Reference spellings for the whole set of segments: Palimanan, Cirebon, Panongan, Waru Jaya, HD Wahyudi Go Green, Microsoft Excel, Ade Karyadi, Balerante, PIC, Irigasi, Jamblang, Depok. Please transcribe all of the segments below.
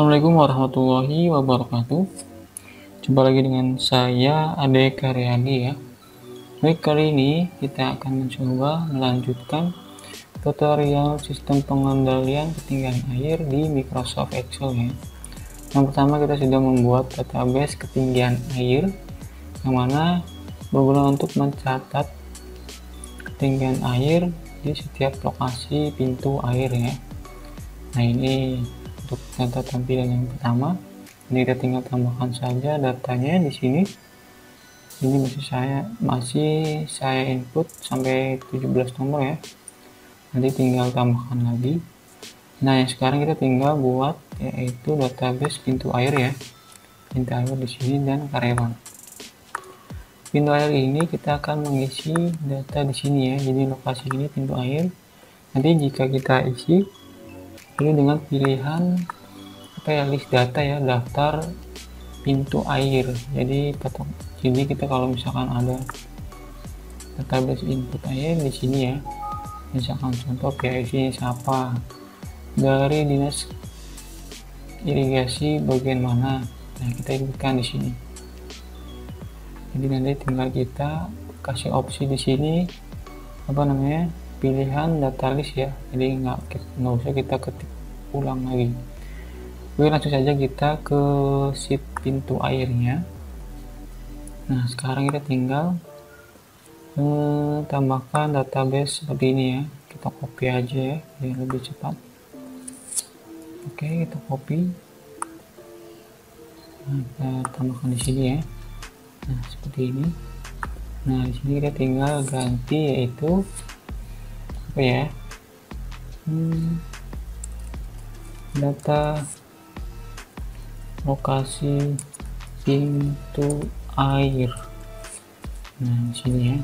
Assalamualaikum warahmatullahi wabarakatuh. Jumpa lagi dengan saya Ade Karyadi ya. Baik, kali ini kita akan mencoba melanjutkan tutorial sistem pengendalian ketinggian air di Microsoft Excel ya. Yang pertama, kita sudah membuat database ketinggian air yang mana berguna untuk mencatat ketinggian air di setiap lokasi pintu air ya. Nah, ini untuk data tampilan yang pertama. Ini kita tinggal tambahkan saja datanya di sini. Ini masih saya input sampai 17 nomor ya. Nanti tinggal tambahkan lagi. Nah, yang sekarang kita tinggal buat yaitu database pintu air ya. Pintu air di sini dan karyawan. Pintu air ini kita akan mengisi data di sini ya. Jadi lokasi ini pintu air. Nanti jika kita isi ini dengan pilihan list data ya, daftar pintu air. Jadi kita kalau misalkan ada database input air di sini ya, misalkan contoh PIC siapa, dari dinas irigasi bagian mana, nah kita inputkan di sini. Jadi nanti tinggal kita kasih opsi di sini apa namanya, pilihan data list ya. Jadi nggak usah kita ketik ulang lagi. Oke, langsung saja kita ke sheet pintu airnya. Nah, sekarang kita tinggal tambahkan database seperti ini ya. Kita copy aja ya biar lebih cepat. Oke, kita copy. Nah, kita tambahkan di sini ya. Nah, seperti ini. Nah, di sini kita tinggal ganti yaitu apa ya, data lokasi pintu air. Nah, di sini ya.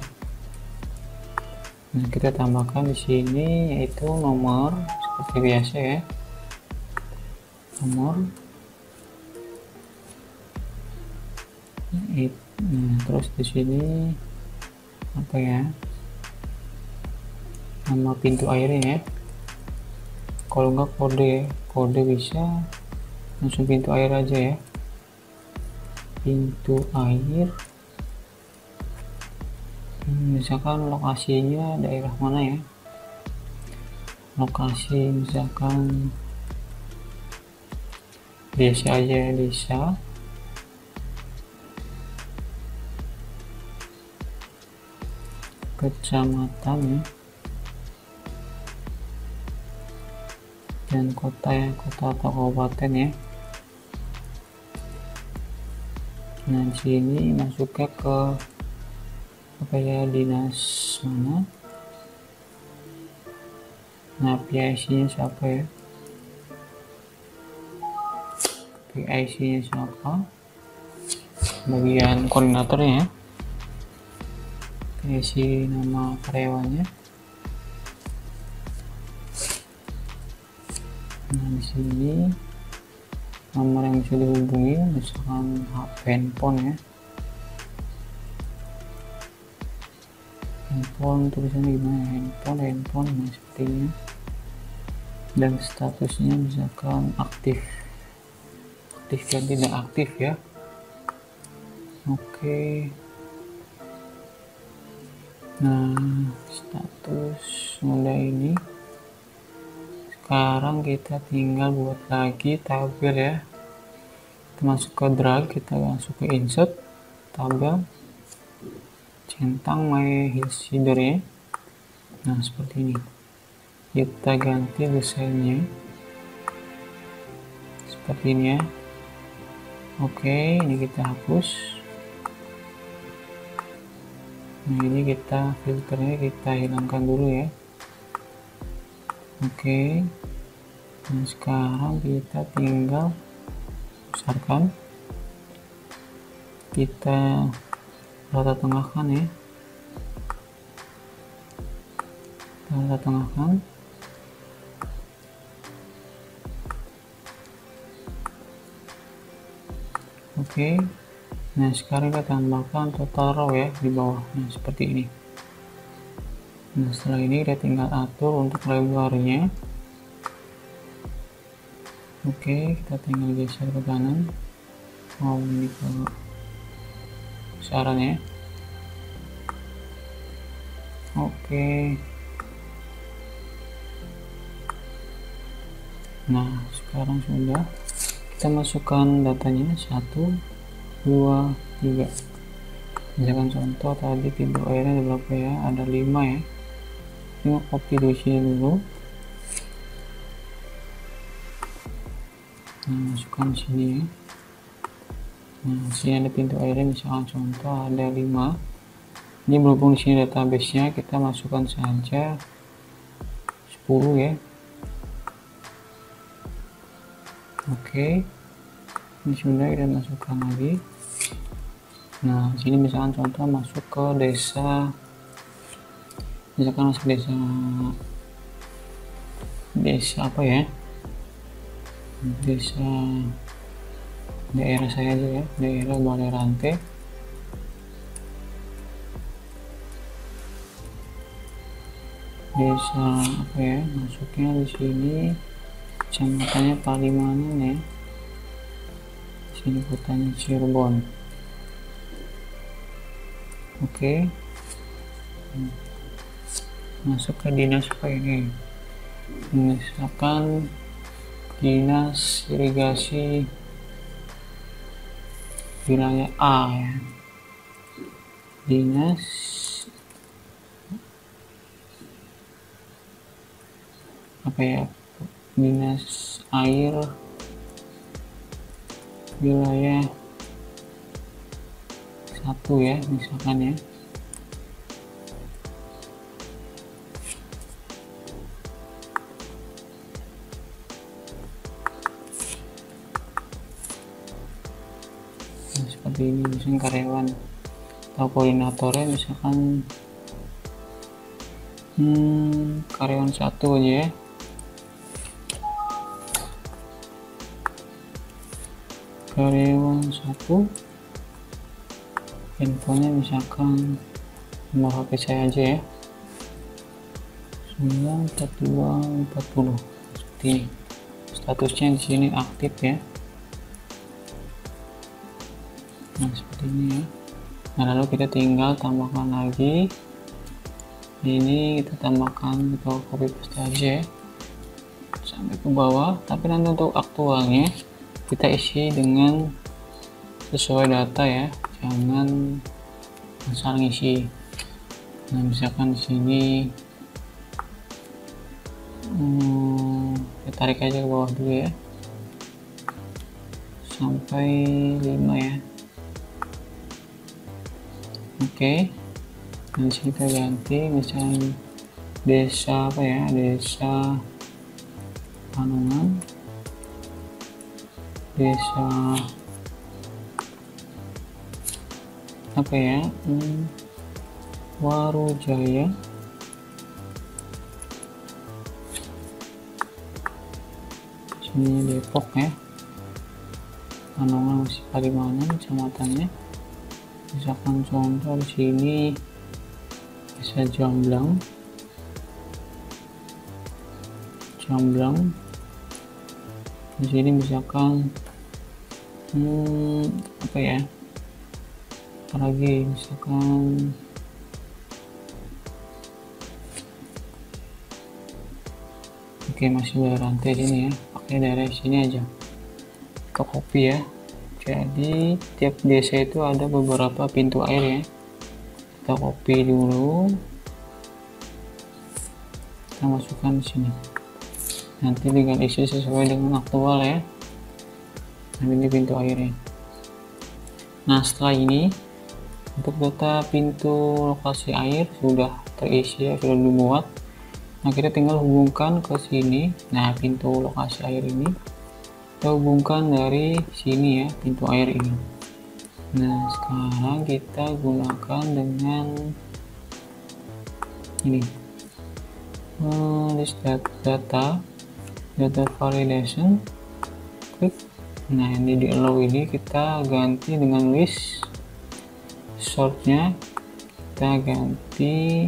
Nah, kita tambahkan di sini yaitu nomor seperti biasa ya, nomor. Nah, terus di sini apa ya, nama pintu airnya ya. Kalau enggak kode ya, kode bisa langsung pintu air aja ya, pintu air. Misalkan lokasinya daerah mana ya, lokasi misalkan desa aja, desa. Kecamatan ya, dan kota ya, kota atau kabupaten ya. Nah, di sini masuknya ke apa ya, dinas mana. Nah, PIC nya siapa ya, PIC nya siapa, bagian koordinatornya ya, PIC nama karyawannya. Nah, di sini nomor yang bisa dihubungi misalkan handphone ya, handphone tulisannya gimana, handphone nah, seperti ini. Dan statusnya misalkan aktif dan tidak aktif ya. Oke. Nah, status mulai ini. Sekarang kita tinggal buat lagi tabel ya. Kita masuk ke drag, kita masuk ke insert tabel, centang my history ya. Nah, seperti ini. Kita ganti desainnya seperti ini ya. Oke, ini kita hapus. Nah, ini kita filternya kita hilangkan dulu ya. Oke. Nah, sekarang kita tinggal besarkan, kita rata tengahkan ya, kita rata tengahkan. Oke. Nah, sekarang kita tambahkan total row ya di bawahnya seperti ini. Nah, setelah ini kita tinggal atur untuk lebarnya. Oke, kita tinggal geser ke kanan. Mau ini ke sarannya. Oke. Nah, sekarang sudah. Kita masukkan datanya 1, 2, 3. Misalkan contoh tadi pintu airnya ada berapa ya? Ada 5 ya. Kita copy dosisnya dulu. Nah, masukkan sini ya. Nah, sini ada pintu airnya, misalkan contoh ada 5. Ini berhubung di sini databasenya, kita masukkan saja 10 ya. Oke, ini sudah kita masukkan lagi. Nah, sini misalkan contoh masuk ke desa, misalkan masuk desa apa ya? Desa daerah saya aja ya, daerah Balerante. Desa apa ya, masuknya di sini kecamatannya Palimanan ya, sini kotanya Cirebon. Oke, masuk ke dinas apa ini, misalkan dinas irigasi wilayah A ya. Dinas apa ya, dinas air wilayah 1 ya misalkan ya. Seperti ini, misalkan karyawan atau koordinatornya misalkan karyawan 1 aja ya. Karyawan 1, infonya misalkan nomor HP saya aja ya, 94240 seperti ini. Statusnya di sini aktif ya. Nah, seperti ini ya. Nah, lalu kita tinggal tambahkan lagi. Ini kita tambahkan, kita copy paste aja ya, sampai ke bawah. Tapi nanti untuk aktualnya kita isi dengan sesuai data ya, jangan asal ngisi. Nah, misalkan di sini kita tarik aja ke bawah dulu ya, sampai 5 ya. Oke, dan sini kita ganti misalnya desa apa ya, desa Panongan, desa apa ya, Waru Jaya. Sini Depok ya, Panongan masih Palimanan kecamatannya. Misalkan contoh di sini desa Jamblang. Di sini misalkan apa ya, apalagi misalkan oke, masih Balerante sini ya, pakai daerah sini aja, kita copy ya. Jadi tiap desa itu ada beberapa pintu air ya, kita copy dulu, kita masukkan di sini. Nanti tinggal isi sesuai dengan aktual ya. Nah, ini pintu airnya. Nah, setelah ini untuk data pintu lokasi air sudah terisi ya, sudah dibuat. Nah, kita tinggal hubungkan ke sini. Nah, pintu lokasi air ini kita hubungkan dari sini ya, pintu air ini. Nah, sekarang kita gunakan dengan ini, list data validation, klik. Nah, ini di allow ini kita ganti dengan list sortnya, kita ganti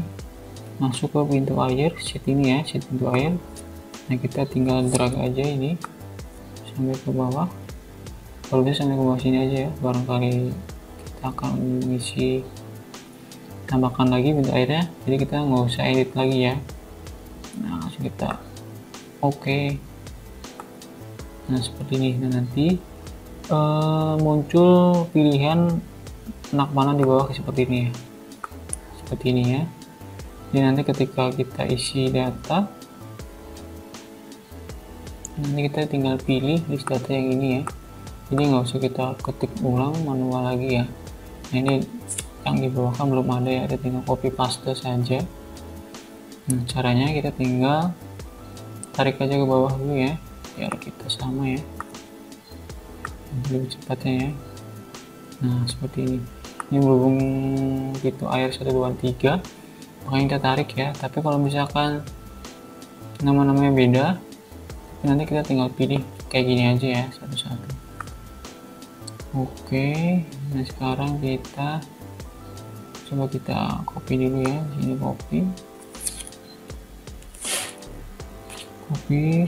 masuk ke pintu air sheet ini ya, sheet pintu air. Nah, kita tinggal drag aja ini sampai ke bawah. Kalau bisa sampai ke bawah sini aja ya, barangkali kita akan mengisi tambahkan lagi bentuk airnya, jadi kita nggak usah edit lagi ya. Nah langsung kita oke. Nah seperti ini. Nah nanti muncul pilihan anak panah di bawah seperti ini ya, seperti ini ya. Jadi nanti ketika kita isi data, nanti kita tinggal pilih list data yang ini ya, jadi nggak usah kita ketik ulang manual lagi ya. Nah, ini yang di bawah kan belum ada ya, kita tinggal copy paste saja. Nah, caranya kita tinggal tarik aja ke bawah dulu ya, biar kita sama ya, lebih cepatnya ya. Nah seperti ini. Ini berhubung pintu air 123, makanya kita tarik ya. Tapi kalau misalkan nama-namanya beda, nanti kita tinggal pilih kayak gini aja ya, satu-satu. Oke, nah sekarang kita coba kita copy dulu ya, sini copy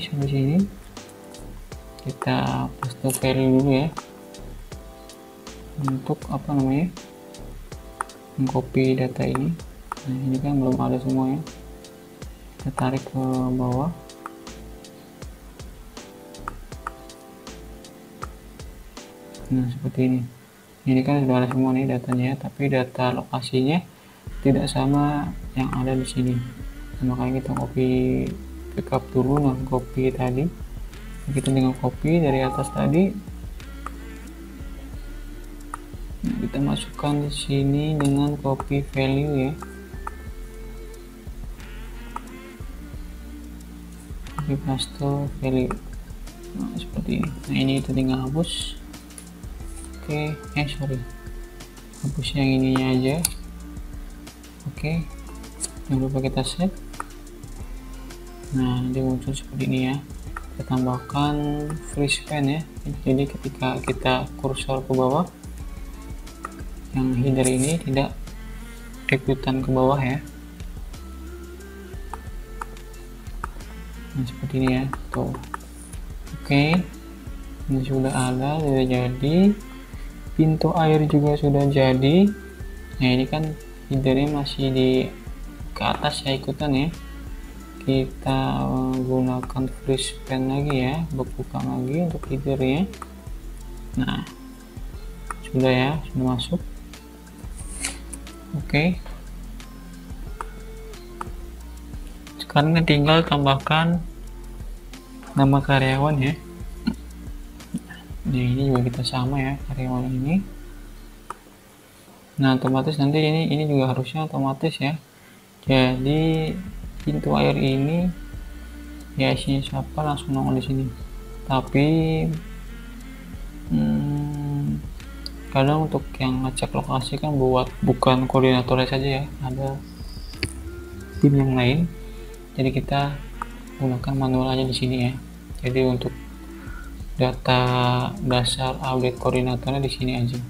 sampai sini. Kita paste value dulu ya, untuk apa namanya, mengcopy data ini. Nah ini kan belum ada semua ya, kita tarik ke bawah. Nah seperti ini. Ini kan sudah ada semua nih datanya, tapi data lokasinya tidak sama yang ada di sini. Nah, makanya kita copy backup dulu, non copy tadi. Kita tinggal copy dari atas tadi. Nah, kita masukkan di sini dengan copy value ya. Copy paste value. Nah, seperti ini. Nah, ini kita tinggal hapus. Oke, hapus yang ininya aja. Oke, jangan lupa kita save. Nah, nanti muncul seperti ini ya. Kita tambahkan free span ya. Jadi ketika kita kursor ke bawah, yang hindari ini tidak ikutan ke bawah ya. Nah, seperti ini ya. Tuh. Oke, ini sudah ada, sudah jadi. Pintu air juga sudah jadi. Nah ini kan headernya masih di ke atas ya, ikutan ya. Kita gunakan free span lagi ya, buka lagi untuk headernya. Nah sudah ya, sudah masuk. Oke, sekarang tinggal tambahkan nama karyawan ya. Nah, ini juga kita sama ya, karyawan ini. Nah otomatis nanti ini juga harusnya otomatis ya. Jadi pintu air ini ya isinya siapa langsung nongol di sini. Tapi kadang untuk yang ngecek lokasi kan bukan koordinatornya saja ya, ada tim yang lain. Jadi kita gunakan manual aja di sini ya. Jadi untuk data dasar update koordinatornya di sini aja.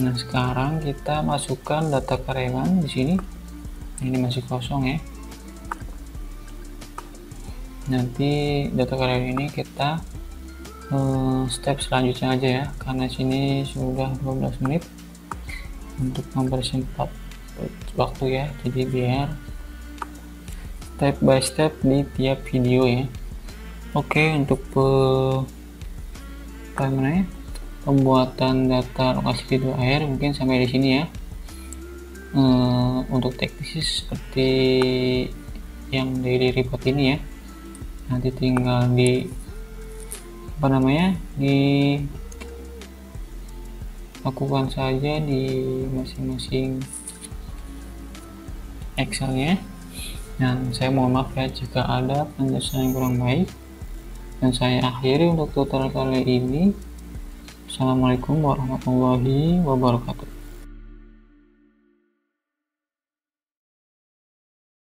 Nah sekarang kita masukkan data karyawan di sini. Ini masih kosong ya. Nanti data karyawan ini kita step selanjutnya aja ya, karena sini sudah 12 menit untuk mempersingkat waktu ya. Jadi biar step by step di tiap video ya. Oke, untuk pembuatan data lokasi pintu air mungkin sampai di sini ya. Untuk teknis seperti yang dari report ini ya, nanti tinggal di lakukan saja di masing-masing Excelnya. Dan saya mohon maaf ya jika ada penjelasan yang kurang baik. Dan saya akhiri untuk tutorial kali ini. Assalamualaikum warahmatullahi wabarakatuh.